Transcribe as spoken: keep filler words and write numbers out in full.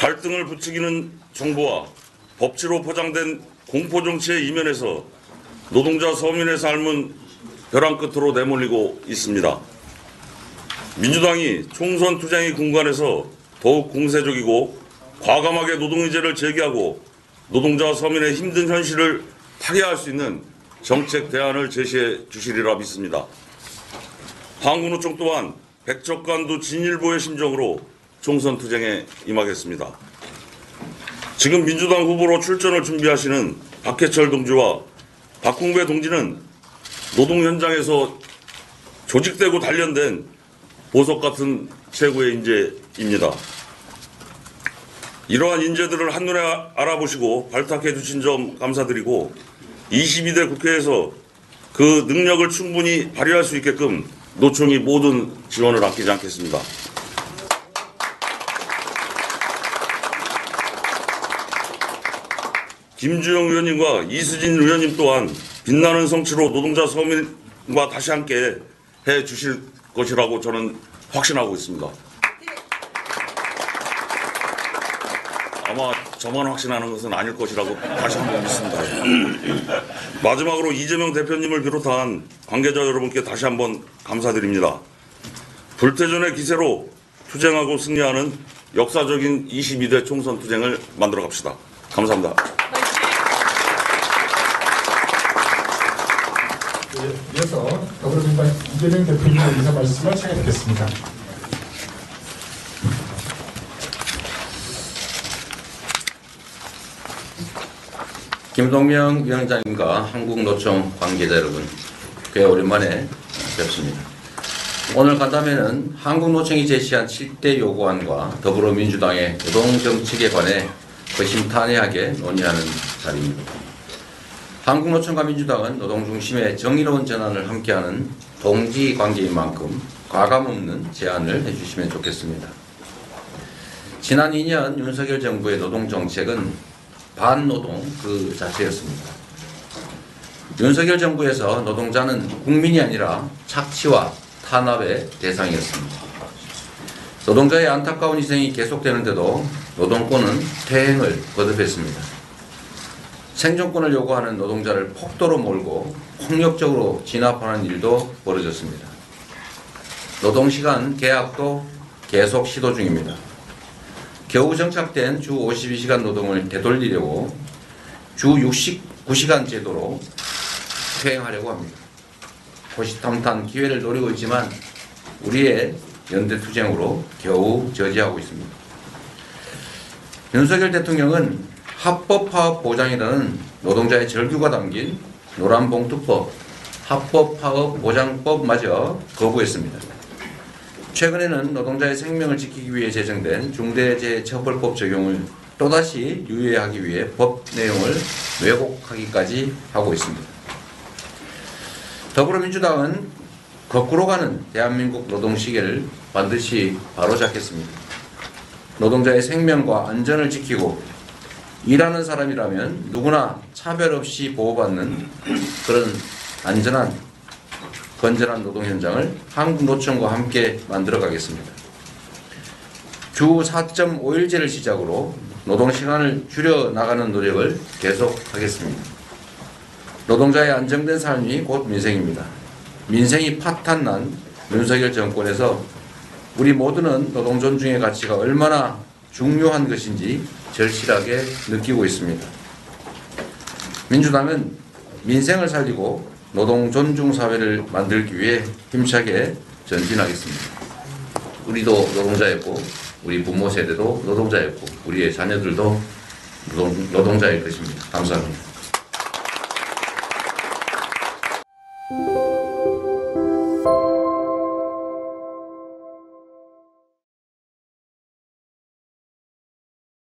갈등을 부추기는 정보와 법치로 포장된 공포정치의 이면에서 노동자 서민의 삶은 벼랑 끝으로 내몰리고 있습니다. 민주당이 총선 투쟁의 공간에서 더욱 공세적이고 과감하게 노동의제를 제기하고 노동자 서민의 힘든 현실을 타개할 수 있는 정책 대안을 제시해 주시리라 믿습니다. 한국노총 또한 백척간도 진일보의 심정으로 총선 투쟁에 임하겠습니다. 지금 민주당 후보로 출전을 준비하시는 박해철 동지와 박홍배 동지는 노동 현장에서 조직되고 단련된 보석 같은 최고의 인재입니다. 이러한 인재들을 한눈에 알아보시고 발탁해 주신 점 감사드리고 이십이 대 국회에서 그 능력을 충분히 발휘할 수 있게끔 노총이 모든 지원을 아끼지 않겠습니다. 김주영 의원님과 이수진 의원님 또한 빛나는 성취로 노동자 서민과 다시 함께 해 주실 것이라고 저는 확신하고 있습니다. 아마 저만 확신하는 것은 아닐 것이라고 다시 한번 믿습니다. 마지막으로 이재명 대표님을 비롯한 관계자 여러분께 다시 한번 감사드립니다. 불태전의 기세로 투쟁하고 승리하는 역사적인 이십이 대 총선 투쟁을 만들어 갑시다. 감사합니다. 이어서 더불어민주당 이재명 대표님의 인사 말씀을 시작해 듣겠습니다. 김동명 위원장님과 한국노총 관계자 여러분, 꽤 오랜만에 뵙습니다. 오늘 간담회는 한국노총이 제시한 칠 대 요구안과 더불어민주당의 노동정책에 관해 거심탄회하게 논의하는 자리입니다. 한국노총과 민주당은 노동 중심의 정의로운 전환을 함께하는 동지 관계인 만큼 과감없는 제안을 해주시면 좋겠습니다. 지난 이 년 윤석열 정부의 노동정책은 반노동 그 자체였습니다. 윤석열 정부에서 노동자는 국민이 아니라 착취와 탄압의 대상이었습니다. 노동자의 안타까운 희생이 계속되는데도 노동권은 퇴행을 거듭했습니다. 생존권을 요구하는 노동자를 폭도로 몰고 폭력적으로 진압하는 일도 벌어졌습니다. 노동시간 계약도 계속 시도 중입니다. 겨우 정착된 주 오십이 시간 노동을 되돌리려고 주 육십구 시간 제도로 퇴행하려고 합니다. 호시탐탐 기회를 노리고 있지만 우리의 연대투쟁으로 겨우 저지하고 있습니다. 윤석열 대통령은 합법파업 보장이라는 노동자의 절규가 담긴 노란봉투법, 합법파업 보장법마저 거부했습니다. 최근에는 노동자의 생명을 지키기 위해 제정된 중대재해처벌법 적용을 또다시 유예하기 위해 법 내용을 왜곡하기까지 하고 있습니다. 더불어민주당은 거꾸로 가는 대한민국 노동시계를 반드시 바로잡겠습니다. 노동자의 생명과 안전을 지키고 일하는 사람이라면 누구나 차별 없이 보호받는 그런 안전한 건전한 노동 현장을 한국노총과 함께 만들어가겠습니다. 주 사 점 오 일제를 시작으로 노동시간을 줄여나가는 노력을 계속하겠습니다. 노동자의 안정된 삶이 곧 민생입니다. 민생이 파탄난 윤석열 정권에서 우리 모두는 노동 존중의 가치가 얼마나 중요한 것인지 절실하게 느끼고 있습니다. 민주당은 민생을 살리고 노동 존중 사회를 만들기 위해 힘차게 전진하겠습니다. 우리도 노동자였고 우리 부모 세대도 노동자였고 우리의 자녀들도 노동, 노동자일 것입니다. 감사합니다.